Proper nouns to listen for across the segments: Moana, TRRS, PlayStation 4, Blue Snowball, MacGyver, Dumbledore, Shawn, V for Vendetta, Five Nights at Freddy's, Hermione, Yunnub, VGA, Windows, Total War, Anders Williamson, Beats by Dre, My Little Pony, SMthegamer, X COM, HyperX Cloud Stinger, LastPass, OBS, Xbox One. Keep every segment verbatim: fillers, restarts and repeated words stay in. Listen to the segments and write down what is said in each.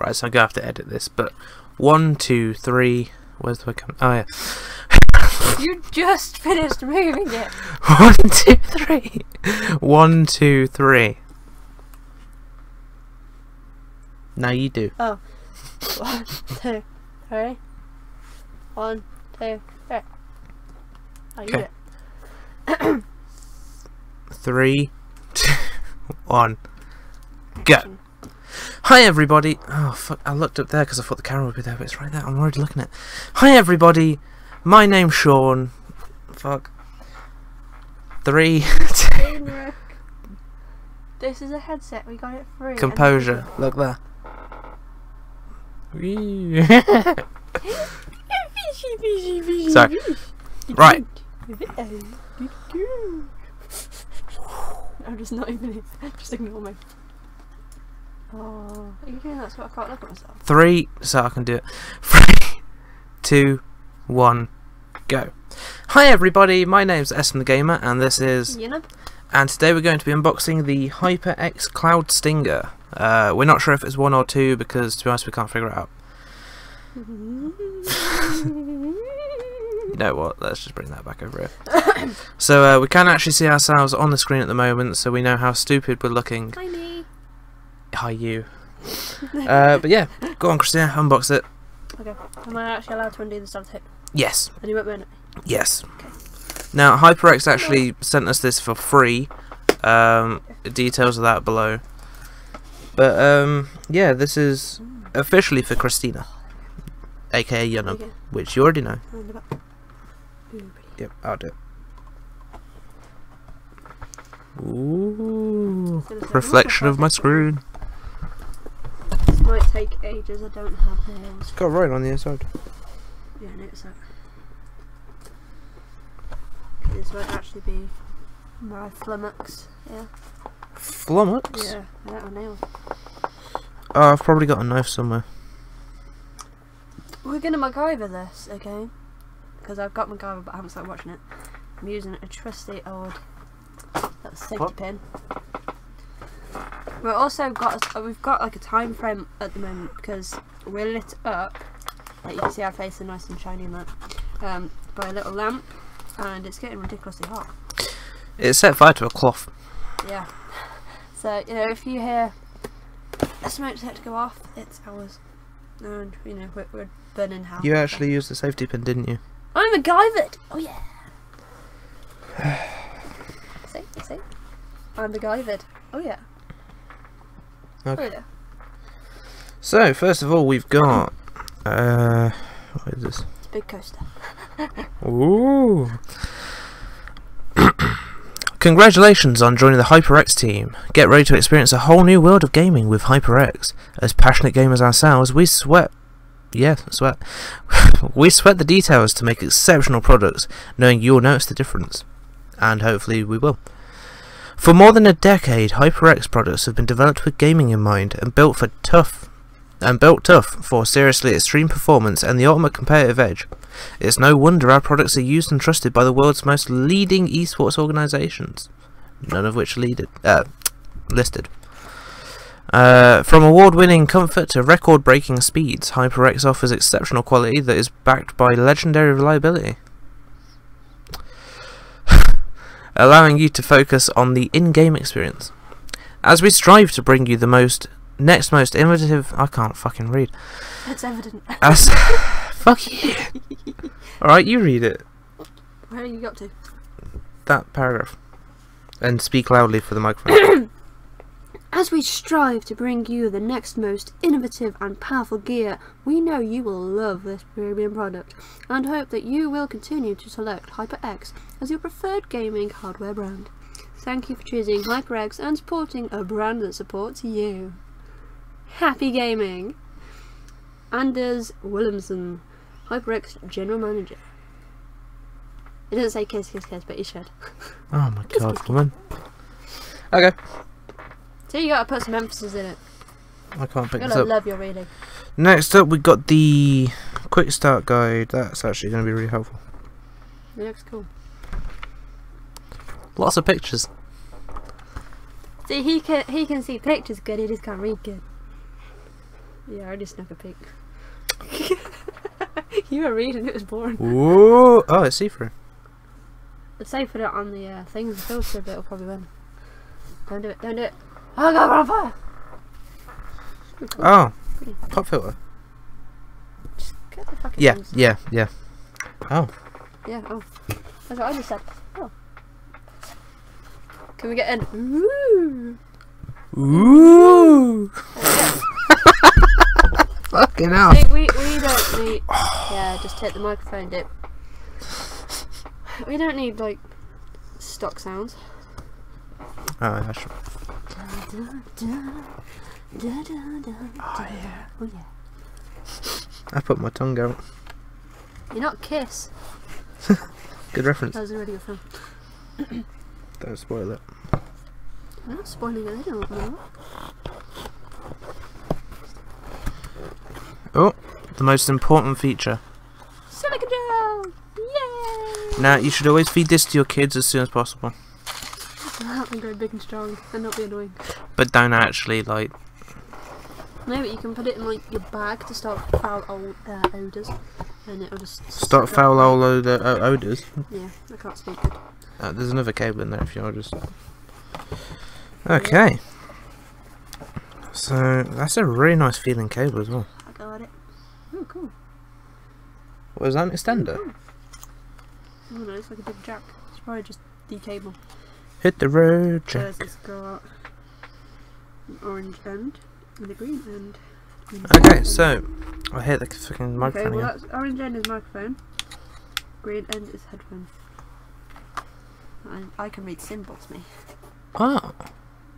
right, so I'm gonna have to edit this, but one, two, three, where's the webcam? Oh yeah. You just finished moving it. One, two, three. One, two, three. Now you do. Oh. One, two, three. One, two, three. Oh, you do it. Three, two, one, go. Hi everybody. Oh fuck, I looked up there because I thought the camera would be there, but it's right there. I'm already looking at it. Hi everybody. My name's Sean. Fuck. Three, two. This is a headset. We got it free. Composure. Look there. Sorry. Right. I'm just not even. Just ignore me. Oh, are you doing that so I can't look at myself? Three, so I can do it. Three, two, one, go. Hi everybody, my name's S from the Gamer, and this is Yunnub. And today we're going to be unboxing the HyperX Cloud Stinger. Uh, we're not sure if it's one or two because, to be honest, we can't figure it out. You know what? Let's just bring that back over here. So uh, we can actually see ourselves on the screen at the moment, so we know how stupid we're looking. Hi me. Hi you. uh, but yeah, go on, Christina, unbox it. Okay. Am I actually allowed to undo the stuff tape? Yes. And you won't burn it? Yes. Okay. Now HyperX actually yeah. sent us this for free. Um, details of that below. But um, yeah, this is officially for Christina, aka Yunnub, which you already know. Yep, I'll do it. Ooh, reflection of my screen. This might take ages. I don't have nails. It's got right on the inside. Yeah, I noticed that. This might actually be my flummox, yeah. Flummox? Yeah, I don't have a nail. Oh, I've probably got a knife somewhere. We're gonna MacGyver this, okay? Because I've got MacGyver but I haven't started watching it. I'm using a trusty old that safety what? pin. We've also got a, we've got like a time frame at the moment because we're lit up. Like you can see our face are nice and shiny and that. Um, by a little lamp. And it's getting ridiculously hot. It's set fire to a cloth. Yeah. So, you know, if you hear a smoke detector go off, it's ours. And, you know, we're, we're burning house. You actually so. used the safety pin, didn't you? I'm MacGyvered! Oh, yeah. see, see? I'm MacGyvered. Oh, yeah. Okay. Oh, yeah. So, first of all, we've got... Uh, what is this? It's a big coaster. Ooh. Congratulations on joining the HyperX team. Get ready to experience a whole new world of gaming with HyperX. As passionate gamers ourselves, we sweat yeah, sweat we sweat the details to make exceptional products, knowing you'll notice the difference. And hopefully we will. For more than a decade, HyperX products have been developed with gaming in mind and built for tough and built tough for seriously extreme performance and the ultimate competitive edge. It's no wonder our products are used and trusted by the world's most leading esports organisations, none of which leaded, uh, listed. Uh, from award-winning comfort to record-breaking speeds, HyperX offers exceptional quality that is backed by legendary reliability, allowing you to focus on the in-game experience. As we strive to bring you the most Next most innovative... I can't fucking read. That's evident. As, fuck you. Alright, you read it. Where are you got to? That paragraph. And speak loudly for the microphone. As we strive to bring you the next most innovative and powerful gear, we know you will love this premium product and hope that you will continue to select HyperX as your preferred gaming hardware brand. Thank you for choosing HyperX and supporting a brand that supports you. Happy gaming. Anders Williamson, HyperX General Manager. It doesn't say kiss, kiss, kiss, but you should. Oh my kiss, god, kiss, woman. Kiss. Okay. So you gotta put some emphasis in it. I can't pick this up. You're gonna love your reading. Next up, we got the quick start guide. That's actually gonna be really helpful. It looks cool. Lots of pictures. See, he can he can see pictures good. He just can't read good. Yeah, I already snuck a peek. You were reading, it was boring. Whoa! Oh, it's see-through. Let's say for it on the uh, thing, the filter, but it'll probably win. Don't do it, don't do it. Oh god, we're on fire! Oh, pop filter. Just get the fucking Yeah, things. yeah, yeah. Oh. Yeah, oh. That's what I just said. Oh. Can we get in? Ooh! Ooh! Fucking hell. See, we, we don't need... Yeah, just take the microphone dip. We don't need, like, stock sounds. Oh, that's right. Da, da, da, da, da, oh, yeah. Oh, yeah. I put my tongue out. You're not Kiss. Good reference. That was a really good film. Don't spoil it. I'm not spoiling it, I don't know. Oh, the most important feature. Silicon gel! Yay! Now, you should always feed this to your kids as soon as possible. That'll help them grow big and strong and not be annoying. But don't actually, like... No, but you can put it in, like, your bag to start foul old uh, odours. And it'll just... Start foul old odour, uh, odours? Yeah, I can't speak good. Uh, there's another cable in there if you want to just... Okay. So, that's a really nice feeling cable as well. I got it. Oh, cool. What, is that an extender? Oh, cool. Oh no, it's like a big jack. It's probably just the cable. Hit the road, Jack. It's got an orange end and a green end. Okay, so, I hit the fucking microphone okay, well again. That's, orange end is microphone. Green end is headphone. I, I can read symbols, me. Oh,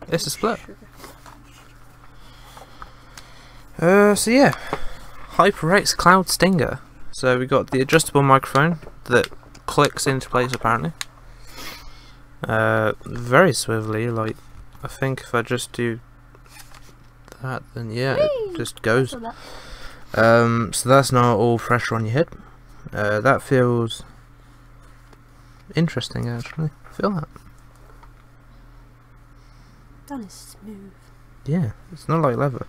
it's a split. Sugar. Uh, so yeah, HyperX Cloud Stinger. So we got the adjustable microphone that clicks into place apparently. Uh, very swiftly. Like, I think if I just do that, then yeah, it just goes. Um, so that's now all pressure on your head. Uh, that feels interesting actually. Feel that. That is smooth. Yeah, it's not like leather.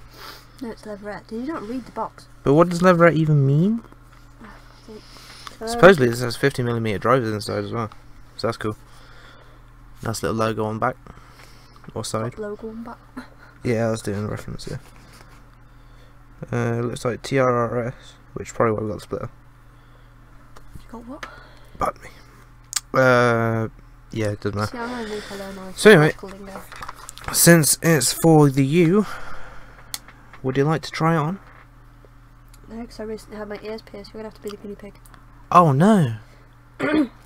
No, it's leatherette. Did you not read the box? But what does leatherette even mean? I think so. Supposedly this has fifty millimeter drivers inside as well, so that's cool. Nice little logo on back. Or side. Logo on back. Yeah, I was doing the reference, yeah. Uh, looks like T R R S, which probably would have got the splitter. You got what? Pardon me. Uh, yeah, it doesn't matter. So anyway, since it's for the U, would you like to try on? No, because I recently had my ears pierced. You're going to have to be the guinea pig. Oh, no.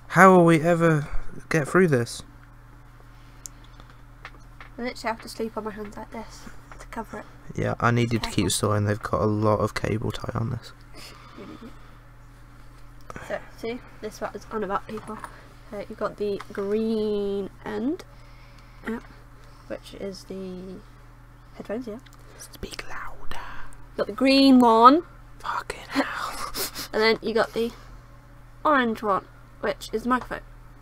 How will we ever get through this? I literally have to sleep on my hands like this to cover it. Yeah, I needed to keep still, and they've got a lot of cable tie on this. So, see? This is what it's on about, people. So, you've got the green end, yeah, which is the headphones, yeah. Speak louder. You got the green one. Fucking hell. And then you got the orange one, which is the microphone.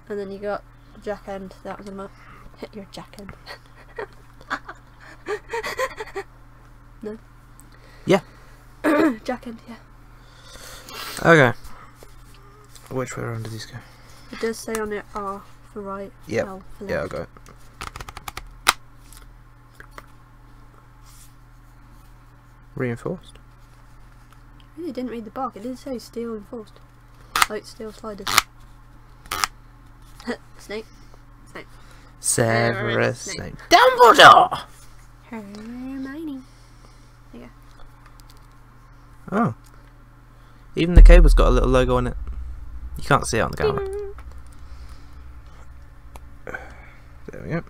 And then you got the jack end. That was a mic. Hit your jack end. No. Yeah. Jack end, yeah. Okay. Which way around did these go? It does say on it R for right. Yep. L for left. Yeah, I got it. Reinforced? I really didn't read the box, it did say steel reinforced. Like steel sliders. Snape. Snape. Severus Snape. Snape. Dumbledore! Hermione. There you go. Oh. Even the cable's got a little logo on it. You can't see it on the camera. Ding. There we go.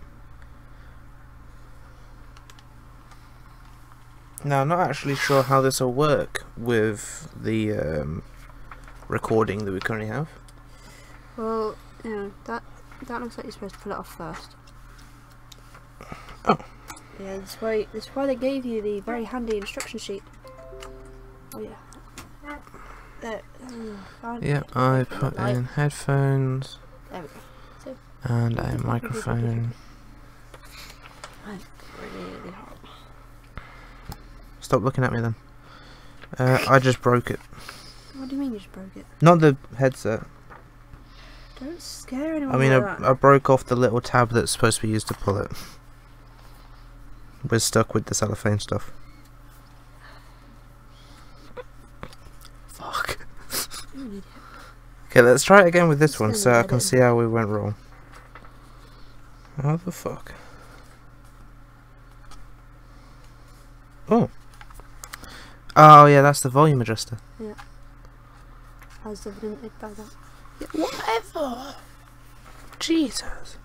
Now, I'm not actually sure how this will work with the um, recording that we currently have. Well, you know, that, that looks like you're supposed to pull it off first. Oh. Yeah, that's why, that's why they gave you the very handy instruction sheet. Oh, yeah. There, oh, yeah, I put in headphones. There we go. So, and a microphone. Like, really hard. Stop looking at me then. Uh, I just broke it. What do you mean you just broke it? Not the headset. Don't scare anyone. I mean, like I, that. I broke off the little tab that's supposed to be used to pull it. We're stuck with the cellophane stuff. Fuck. Okay, let's try it again with this one so I can see how we went wrong. What the fuck? Oh. Oh yeah, that's the volume adjuster. Yeah. I was definitely like that. Yeah, whatever. Jesus.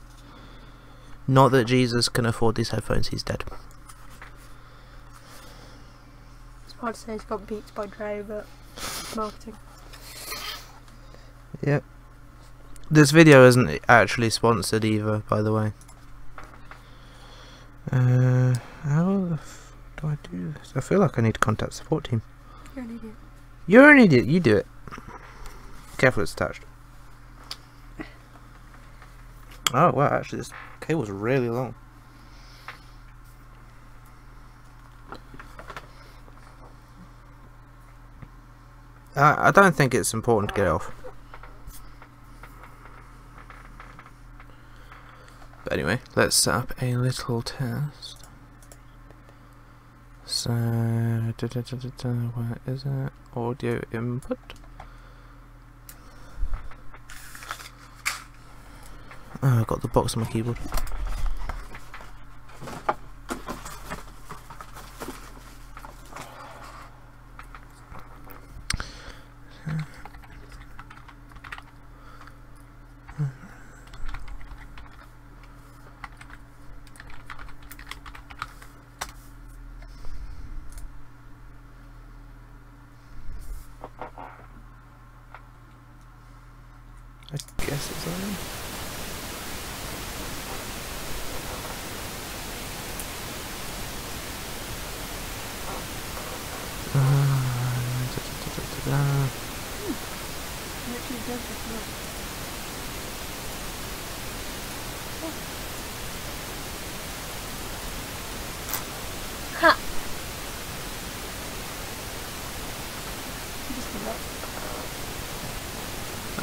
Not that Jesus can afford these headphones. He's dead. It's hard to say he's got beats by Dre, but marketing. Yep. This video isn't actually sponsored either, by the way. Uh, how the f do I do this? I feel like I need to contact support team. You're an idiot. You're an idiot. You do it. Careful, it's attached. Oh wow! Actually, this cable's really long. Uh, I don't think it's important to get it off. But anyway, let's set up a little test. So, da, da, da, da, da, where is it? Audio input. Oh, I got the box on my keyboard. I guess it's on.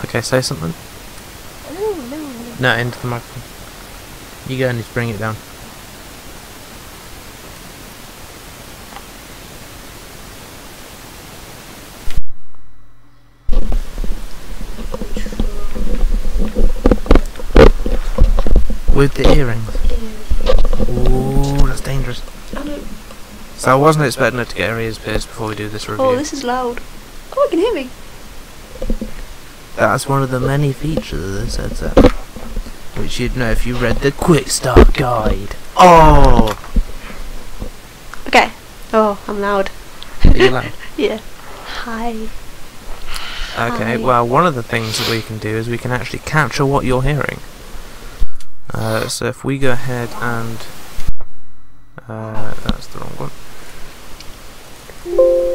Okay, say something. No, no, no. No, into the microphone. You go and just bring it down. With the earrings. Ooh, that's dangerous. I know. So I wasn't expecting her to get her ears pierced before we do this review. Oh, this is loud. Oh, I can hear me. That's one of the many features of this headset, which you'd know if you read the Quick Start Guide. Oh! Okay. Oh, I'm loud. Are you loud? Yeah. Hi. Okay, Hi. Well, one of the things that we can do is we can actually capture what you're hearing. Uh, so if we go ahead and... Uh, that's the wrong one.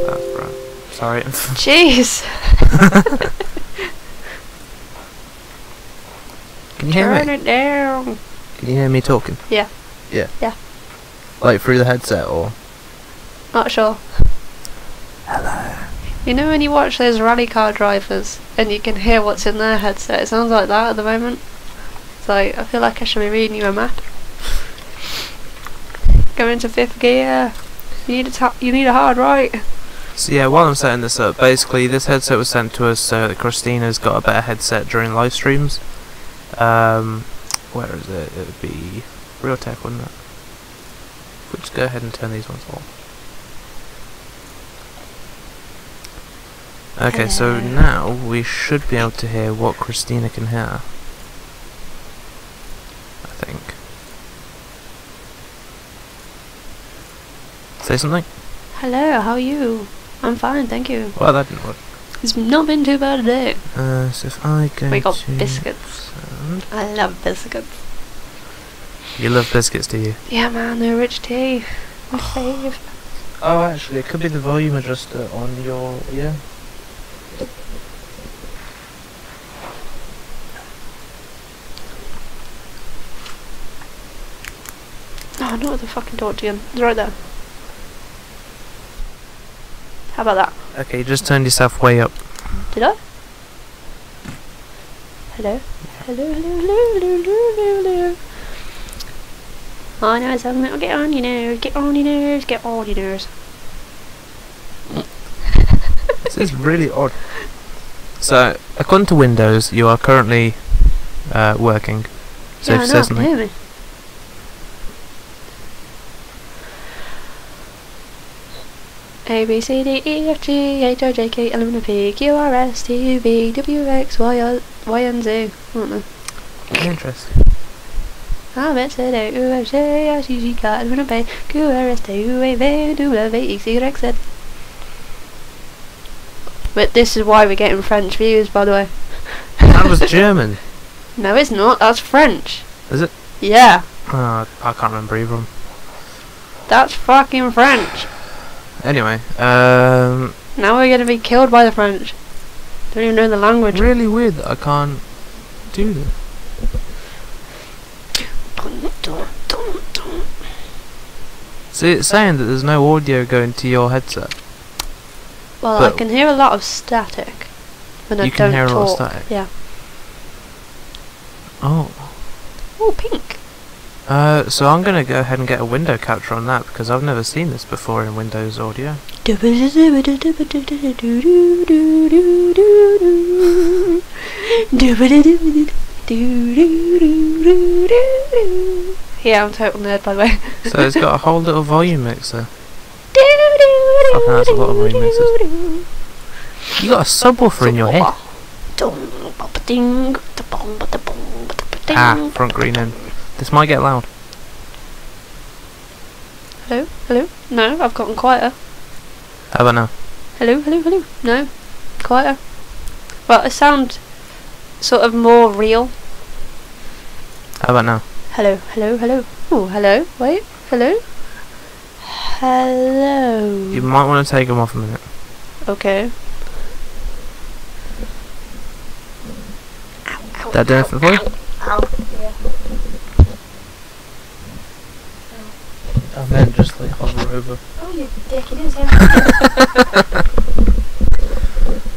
That's right. Sorry. Jeez! Can you hear me? Turn it down. Can you hear me talking? Yeah. Yeah. Yeah. Like through the headset or? Not sure. Hello. You know when you watch those rally car drivers and you can hear what's in their headset? It sounds like that at the moment. It's like, I feel like I should be reading you a map. Go into fifth gear. You need a ta you need a hard right. So yeah, while I'm setting this up, basically this headset was sent to us so that Christina's got a better headset during live streams. Um, where is it? It would be Real Tech, wouldn't it? We'll just go ahead and turn these ones off. Okay, Hello. So now we should be able to hear what Christina can hear. I think. Say something? Hello, how are you? I'm fine, thank you. Well, that didn't work. It's not been too bad today. Uh, so if I go we got to biscuits. Sound. I love biscuits. You love biscuits, do you? Yeah, man, they're rich tea. My fave. Oh, actually, it could be the volume adjuster on your yeah. Oh, not at the fucking door, Jim. It's right there. How about that? Okay, you just turned yourself way up. Did I? Hello? Hello, hello, hello, hello, hello, hello. Oh, no, it's something. Get on your nerves, get on your nerves, get on your nerves. This is really odd. So, according to Windows, you are currently uh, working. So yeah, I know, I can hear me. A, B, C, D, E, F, G, H, I, J, K, L, M, N, P, Q, R, S, T, U, V, W, X, Y, R, Y, and Z. Aren't they? Interesting. I'm at today, U, F, J, I, C, G, K, L, M, N, P, Q, R, S, T, U, A, V, W, X, Y, X, Z. But this is why we're getting French views, by the way. That was German. No, it's not. That's French. Is it? Yeah. Uh, I can't remember either of them. That's fucking French. Anyway, um... now we're gonna be killed by the French. Don't even know the language. Really weird that I can't do this. See, it's saying that there's no audio going to your headset. Well, but I can hear a lot of static when I don't talk. You can hear a lot of static? Yeah. Oh. Oh, pink. Uh, so I'm going to go ahead and get a window capture on that because I've never seen this before in Windows Audio. Yeah, I'm total nerd, by the way. So it's got a whole little volume mixer. Fucking that's a lot of volume mixers. You got a subwoofer in your head. Ah, front green end. This might get loud. Hello? Hello? No, I've gotten quieter. How about now? Hello? Hello? Hello? No. Quieter. Well, it sounds sort of more real. How about now? Hello? Hello? Hello? Oh, hello? Wait. Hello? Hello? You might want to take them off a minute. Okay. Ow, ow, that down for the boy? Ow, yeah. And then just like hover over. Oh, you dick, it is, yeah.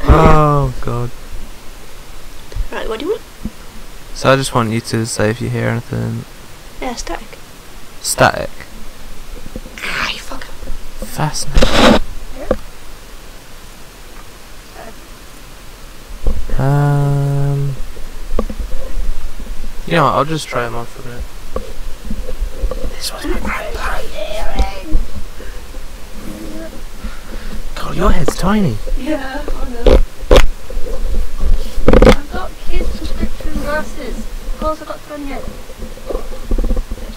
Oh, God. Right, what do you want? So I just want you to say if you hear anything. Yeah, static. Static. Ah, you fucker. Fascinating. Yeah. Um. You know what, I'll just try them on for a minute. This was my grandpa. God, your head's tiny. Yeah, I know. I've got kids' prescription glasses. Of course I've got tiny head.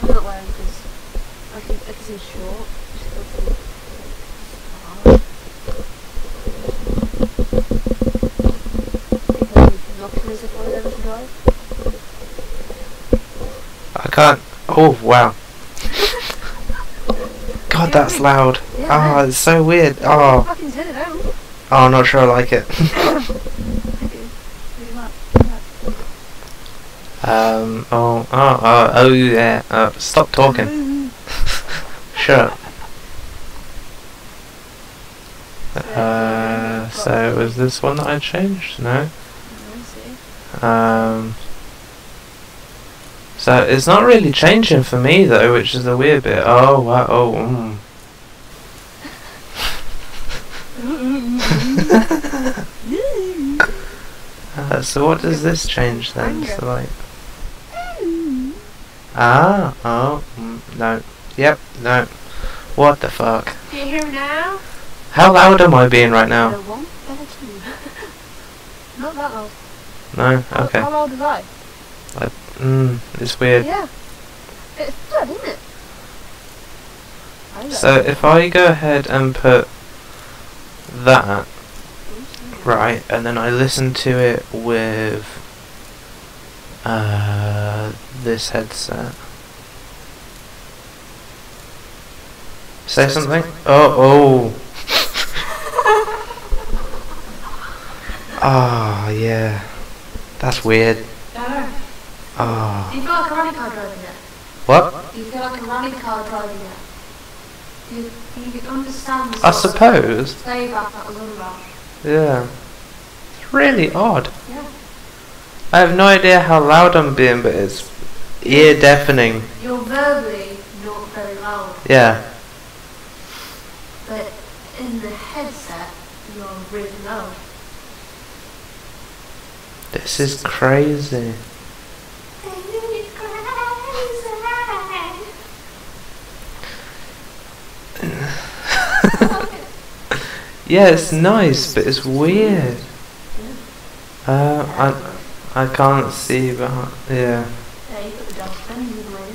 I'm not wearing because I can, I can see short. I can't. Oh, wow. God, that's loud. Ah, yeah, oh, it's so weird. Oh. Fucking turn it down. Oh, I'm not sure I like it. um. Oh. Oh. Oh. Oh. Yeah. Uh, stop talking. Shut up. Uh. So was this one that I changed? No. Um. So it's not really changing for me though, which is the weird bit. Oh wow! Oh. Mm. uh, so what does this change then? So like. Ah. Oh. Mm, no. Yep. No. What the fuck? Do you hear now? How loud am I being right now? Not that loud. No. Okay. How loud is I? Like. Mm, it's weird. Yeah. It's blood, isn't it? So if I go ahead and put that right, and then I listen to it with uh, this headset. Say, Say something? something? Oh, oh. Ah, oh, yeah. That's weird. Oh. Do you feel like a running car driving it? What? Do you feel like a running car driving it? You, you could understand the I suppose. Yeah. It's really odd. Yeah. I have no idea how loud I'm being, but it's ear deafening. You're verbally not very loud. Yeah. But in the headset, you're really loud. This is crazy. Yeah, it's nice, but it's weird. Uh, I. I can't see behind. Yeah. Yeah, you put the dark things in the way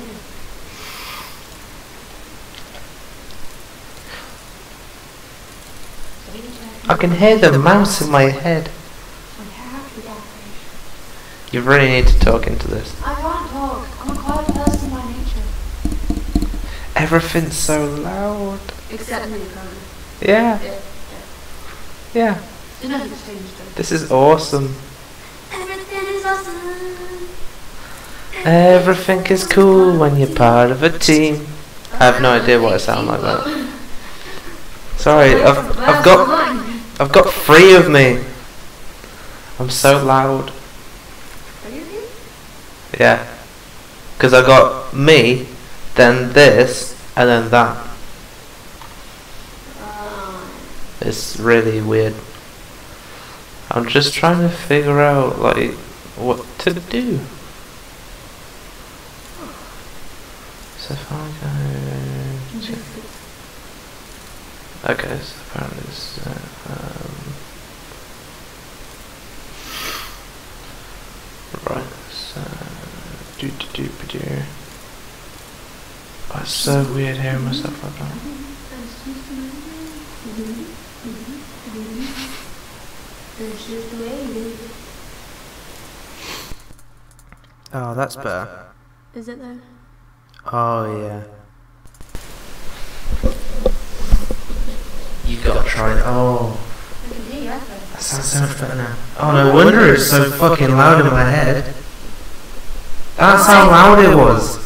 in. I can hear the mouse in my head. You really need to talk into this. I can't talk. I'm a quiet person by nature. Everything's so loud. Except me, probably. Yeah. Yeah. Yeah. yeah. This is awesome. Everything is cool when you're part of a team. I have no idea what I sound like that. Sorry, I've I've got I've got three of me. I'm so loud. Yeah, because I got me, then this, and then that. It's really weird. I'm just trying to figure out like what to do. So if I go check. Okay, so apparently it's uh, um, right, so do do do do do. Oh, it's so weird hearing myself like that. Oh, that's better. Is it though? Oh yeah. You gotta try it. Oh. I can hear you out there. That sounds so much better now. Oh, no wonder it's so fucking loud in my head. That's how loud it was.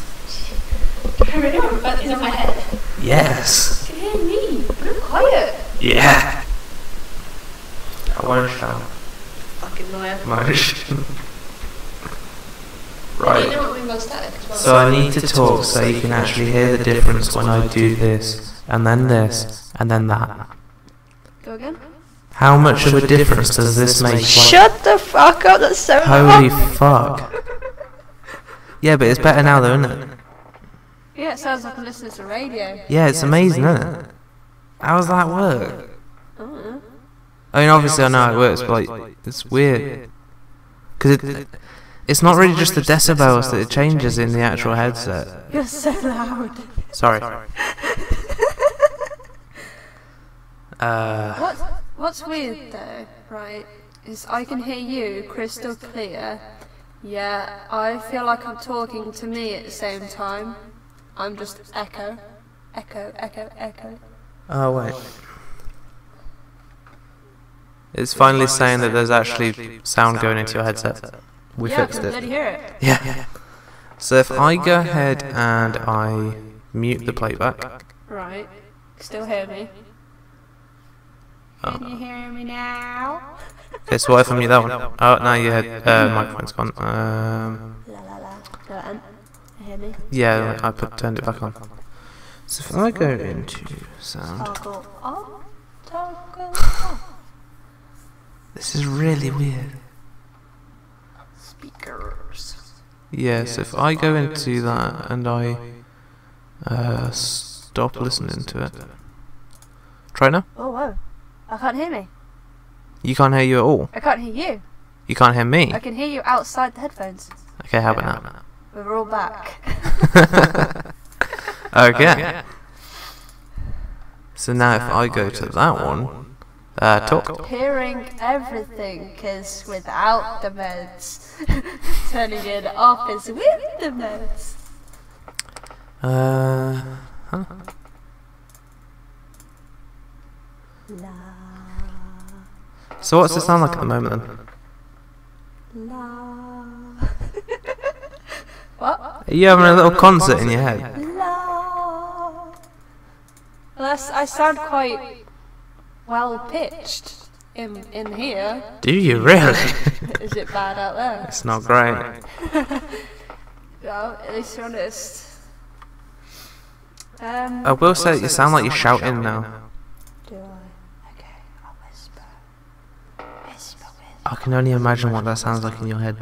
Can you hear what is in my head? Yes. You can hear me, but I'm quiet. Yeah. I won't shout. Fucking liar. Right. So I need to talk so you can actually hear the difference when I do this, and then this, and then that. Go again? How much of a difference does this make? Shut the fuck up, that's so Holy long. fuck. Yeah, but it's better now though, isn't it? Yeah, it sounds like I'm listening to radio. Yeah, it's amazing, isn't it? How does that work? I don't know. I mean, obviously I know it works, but like, it's weird. Because it... it It's not really just the decibels that it changes in the actual headset. You're so loud. Sorry. uh, what, what's weird though, right, is I can hear you crystal clear, yeah, I feel like I'm talking to me at the same time. I'm just echo, echo, echo, echo. Oh wait. It's finally saying that there's actually sound going into your headset. We yeah, fixed it. Hear it. Yeah. yeah. So if so I go, go ahead, ahead and I mute the playback. Right. Still hear me? Oh. Can you hear me now? Okay, so what if I mute that one? Oh, now you heard. Uh, microphone's gone. Um. La la la. Go on. You hear me? Yeah, I put turned it back on. So if I go into sound. Toggle on. Toggle off. This is really weird. Speakers. Yes, if I go into that and I uh, stop listening to it. Try now. Oh, whoa. I can't hear me. You can't hear you at all? I can't hear you. You can't hear me? I can hear you outside the headphones. Okay, how about now? We're all back. Okay. So now if I go to that one, uh, talk. Hearing everything is without the meds. Turning it off is with the meds. Uh. Huh. La. So what's it sound like at the moment then? La. What? Are you having a little concert in your head? La. La I sound quite well pitched in in here. Do you really? Is it bad out there? It's not great. Well, at least you're honest. Um, I will say, you sound like you're shouting now. Do I? Okay, I'll whisper. Whisper, whisper. I can only imagine what that sounds like in your head.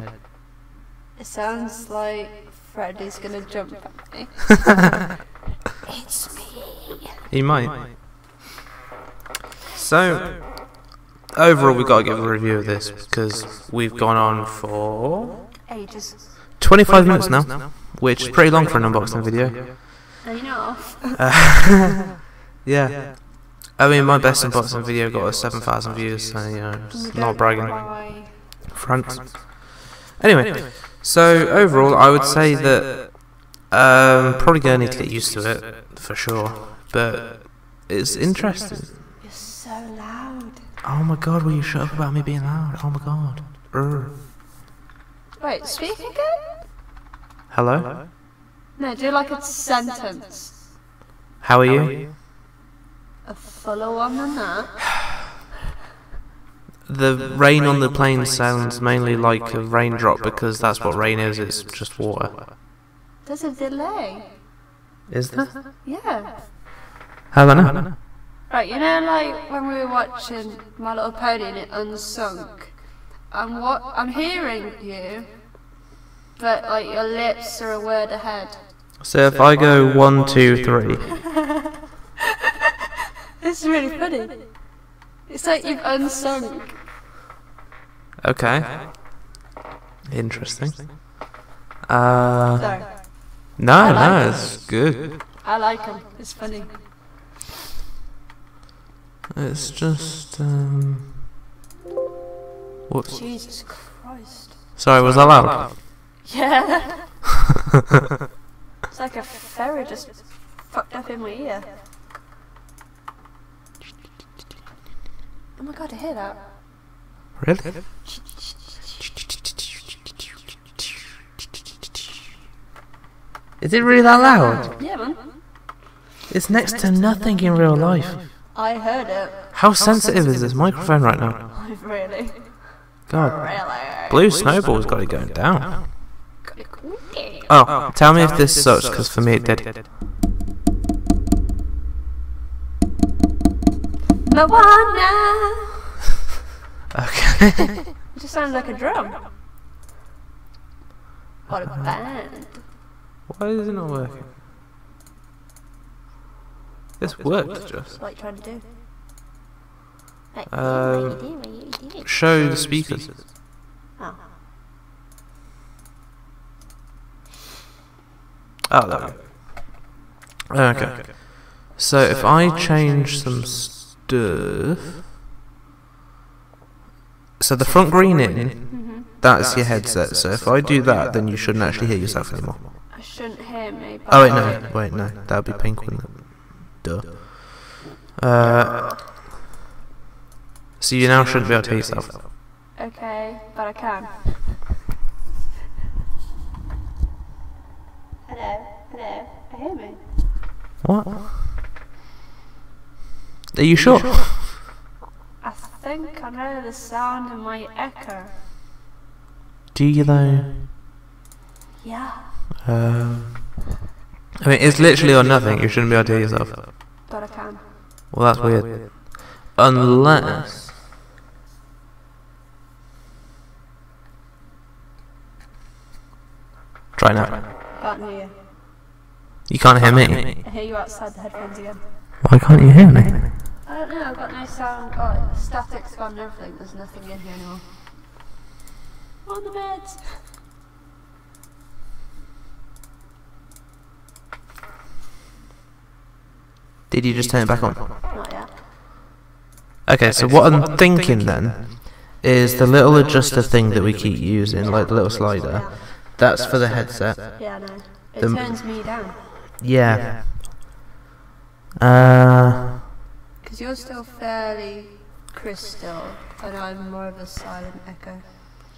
It sounds like Freddy's gonna jump at me. It's me. He might. So, overall, we've got to give a review of this because we've gone on for ages. twenty-five minutes now, which is pretty long for an unboxing video. I know. uh, yeah. I mean, my best unboxing video got us seven thousand views, so you know, it's not bragging. Front. Anyway, so overall, I would say that um, probably gonna need to get used to it for sure, but it's interesting. You're so loud. Oh my God! Will you shut up about me being loud? Oh my God. Urgh. Wait, speak again? Hello? Hello? No, do like a sentence. How are you? How are you? A follow on than that? The, the rain, rain on the plain, on the plain sounds, sounds mainly like a raindrop, raindrop because that's, that's what rain is, it's just water. There's a delay. Is there? Yeah. How do I know? Right, you know like when we were watching My Little Pony and it unsunk? I'm what I'm hearing you, but like your lips are a word ahead. So if I go one, two, three. This is really funny. It's like you've unsung. Okay. Interesting. Uh. No, no, it's good. I like them. It's funny. It's just um. Whoops. Jesus Christ. Sorry, was that loud? Yeah. It's like a fairy just fucked up in my ear. Oh my God, I hear that. Really? Is it really that loud? Yeah, man. It's next, next to nothing in real life. I heard it. How, How sensitive, sensitive is this microphone right now? Really? God, really? Blue Snowball's got it going down. Oh, tell me if this sucks, because for me it did. Moana! Okay. It just sounds like a drum. What a band. Why is it not working? This worked just. What are you trying to do? Uh, show the speakers. Oh. Oh, there we go. Okay. So if I change some stuff. So the front green in, that's your headset. So if I do that, then you shouldn't actually hear yourself anymore. I shouldn't hear me. Oh, wait, no. Wait, no. That would be pink, wouldn't it? Duh. Uh. So you now shouldn't be able to hear yourself. Okay, but I can. Hello, hello, I hear me. What? Are you sure? I think I know the sound of my echo. Do you though? Yeah. Um. I mean, it's literally or nothing. You shouldn't be able to hear yourself. But I can. Well, that's weird. Unless. Try now. Can't hear you. You can't hear me? I hear you outside the headphones again. Why can't you hear me? I don't know, I've got no sound, got static's gone and everything, there's nothing in here anymore. On the bed! Did you just turn it back on? Not yet. Okay, so what I'm thinking then, is the little adjuster thing that we keep using, like the little slider. That's, That's for the headset. headset. Yeah, I know. It the turns me down. Yeah. yeah. Uh. Because you're still fairly crystal, and I'm more of a silent echo.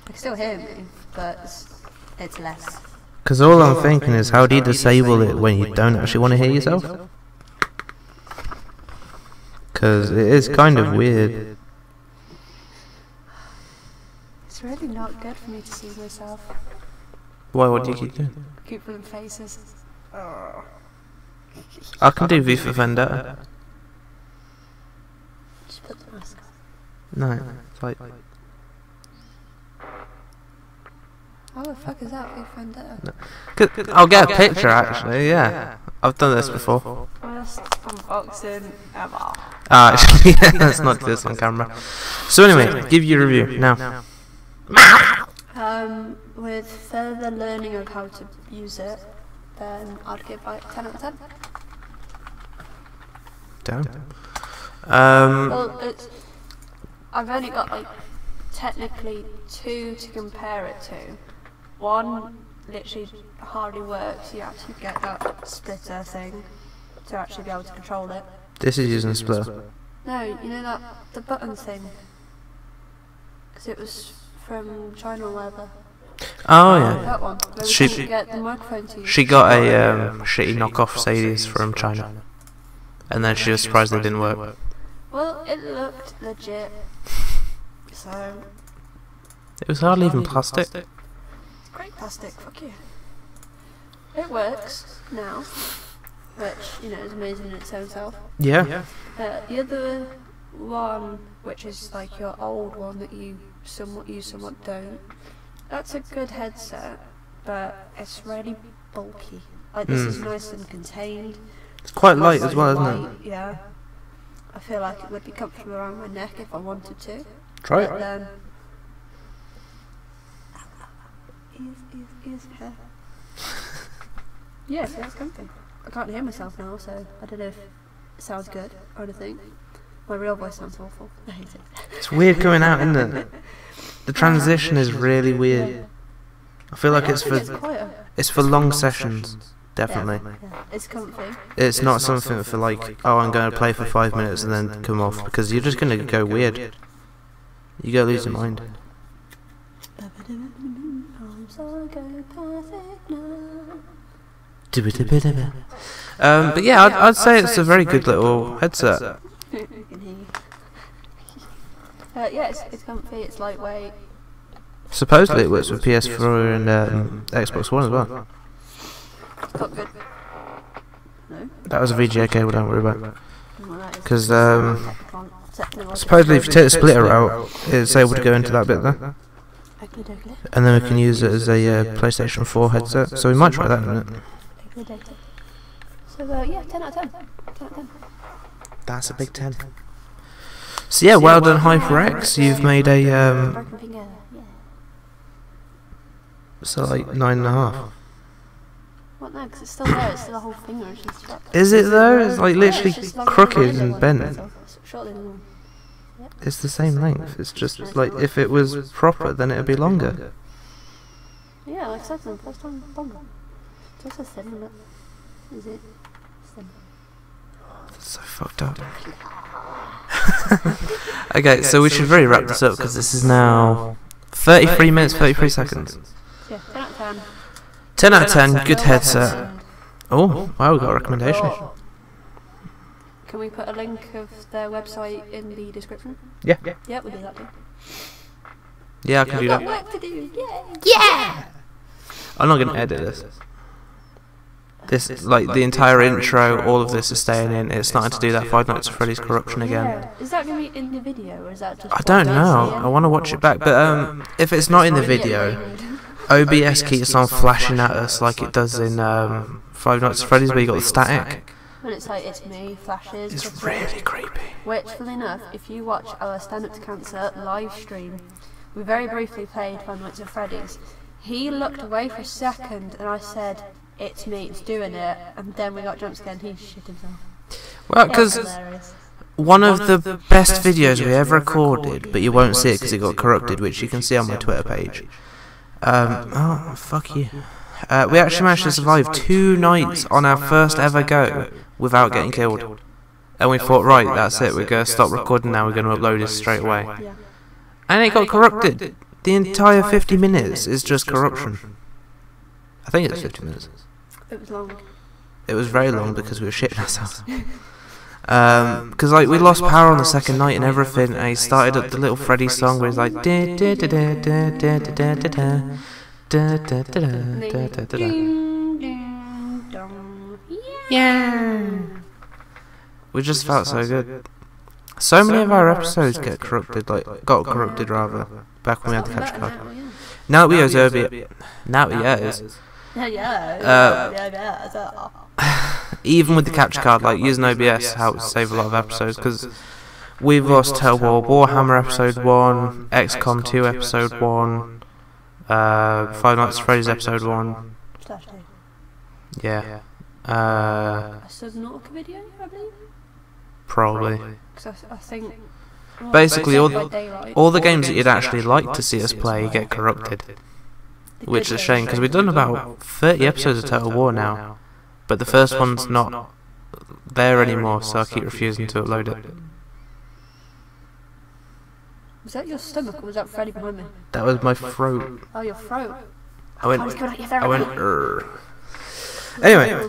I can still hear me, but it's, it's less. Because all I'm thinking is, how do you disable it when you don't actually want to hear yourself? because it is kind of weird. It's really not good for me to see myself. Why, what do you keep doing? Keep putting faces. Oh. I can do V for Vendetta. Just put the mask on. No, it's like... How the fuck is that V for Vendetta? No. Cause, cause I'll get I'll a, get picture, a picture actually, yeah. yeah. I've done this before. Worst unboxing ever. Ah, actually, yeah, let's not do this on camera. So anyway, give your review now. Um, with further learning of how to use it, then I'd give like ten out of ten. Damn. Um, well, it's, I've only got like technically two to compare it to. One literally hardly works. You actually get that splitter thing to actually be able to control it. This is using a splitter. No, you know that the button thing, because it was from China or whatever. Oh yeah. That one. She, she, get the microphone to she got a um, shitty knockoff Sadie's from China, and then she was surprised they didn't work. Well, it looked legit, so. It was hardly even plastic. It's great plastic. Fuck you. It works now, which you know is amazing in its own self. Yeah. Uh, the other one, which is like your old one that you somewhat use, somewhat don't. That's a good headset, but it's really bulky. Like this mm. is nice and contained. It's quite light as well, light, isn't it? Yeah. I feel like it would be comfortable around my neck if I wanted to. Try but it. Then is, is, is hair. Yeah, so that's comfy. I can't hear myself now, so I don't know if it sounds good or anything. My real voice sounds awful. I hate it. It's weird coming out, isn't it? The transition is really weird. I feel like it's for it's for long sessions, definitely. It's comfy. It's not something for like, oh, I'm going to play for five minutes and then come off, because you're just going to go weird. You go lose your mind. Um, but yeah, I'd, I'd say it's a very good little headset. Uh, yeah, it's, it's comfy, it's lightweight. Supposedly it works with P S four and um, Xbox One as well. It's got good... No? That was a V G A cable, don't worry about it. Because, um... supposedly if you take the splitter out, it's able to go into that bit there. And then we can use it as a uh, PlayStation four headset, so we might try that in a minute. So, uh, yeah, ten out of ten. That's a big ten. So yeah, well done HyperX, you've made a, um, so like nine and a half. What no, because it's still there, it's still a whole finger, it's just stuck. Is it though? It's like literally crooked and bent. It's the same length, it's just like, if it was proper then it would be longer. Yeah, like I said, first time longer. It's also thin, but is it thin? That's so fucked up. Okay, okay, so we so should really wrap this up because this is now thirty-three minutes, thirty-three seconds. Yeah, ten out of ten. ten out of ten, good headset. Oh, wow, we got a recommendation. Can we put a link of their website in the description? Yeah. Yeah, yeah we'll do that too. Yeah, I can do that. We've got work to do, yeah! Yeah! I'm not going to edit this. This, this like, like the entire, entire intro, intro, all of this is staying in. It's starting to do that Five Nights at Freddy's corruption again. Yeah. Is that going to be in the video, or is that just... I don't know. I want to watch it back, but um, if it's not in the video, O B S keeps on flashing at us like it does in um, Five Nights at Freddy's, where you got the static. When it's like, it's me, flashes... It's really creepy. Which, funnily enough, if you watch our Stand Up to Cancer live stream, we very briefly played Five Nights at Freddy's. He looked away for a second, and I said... It's me, it's doing it, and then we got jump scared and he shit himself. Well, because one of the best videos we ever recorded, but you won't see it because it got corrupted, which you can see on my Twitter page. Um, oh, fuck you. Uh, we actually managed to survive two nights on our first ever go without getting killed. And we thought, right, that's it, we're going to stop recording now, we're going to upload this straight away. And it got corrupted. The entire fifty minutes is just corruption. I think it was fifty minutes. It was long. It was very long because we were shitting ourselves. Um, cause like we lost power on the second night and everything, and he started at the Little Freddy song where he's like, yeah, we just felt so good. So many of our episodes get corrupted, like got corrupted rather, back when we had the catch card. Now we use O B S. Now it is. Uh, even with the capture card, like using O B S helps save a lot of episodes, because we've lost Total War, Warhammer episode one, X COM two episode one, uh, Five Nights at Freddy's episode one. Yeah. Uh, a Subnautica video, I believe. Probably. I think. Basically, all the, all the games that you'd actually like to see us play get corrupted, which is a shame because we've done about thirty episodes of Total War now, but the first one's not there anymore, so I keep refusing to upload it. Was that your stomach or was that Freddy behind me? That was my throat. Oh, your throat. I went. I went. Err. Anyway,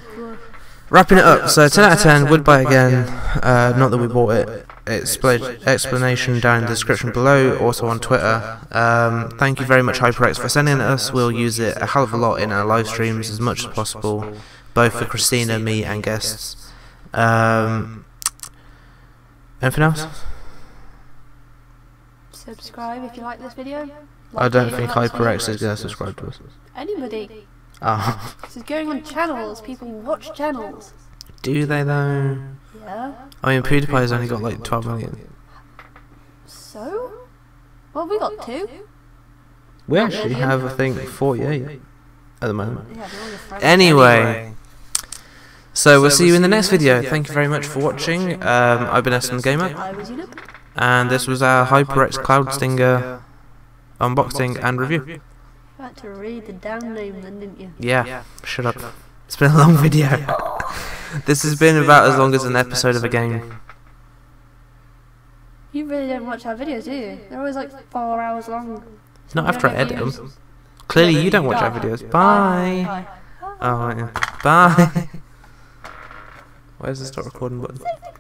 wrapping it up. So ten out of ten. Would buy again. Uh, not that we bought it. Expl explanation down in the description below, also on Twitter. Um, thank you very much, HyperX, for sending it us. We'll use it a hell of a lot in our live streams as much as possible, both for Christina, me, and guests. Um, anything else? Subscribe if you like this video. I don't think HyperX is going to subscribe to us. Anybody. Oh. This is going on channels. People watch channels. Do they though? Yeah. I mean, PewDiePie's only got like twelve million. So? Well, we got two. We actually have, I think, forty-eight at the moment. Anyway, so we'll see you in the next video. Thank you very much for watching. Um, I've been S M Gamer, and this was our HyperX Cloud Stinger unboxing and review. You had to read the damn name then, didn't you? Yeah, shut up. It's been a long video. This has been about as long as an episode of a game. You really don't watch our videos, do you? They're always like four hours long. Not after I edit them. Clearly you don't watch our videos. Bye! Oh, yeah. Bye! Where's the stop recording button?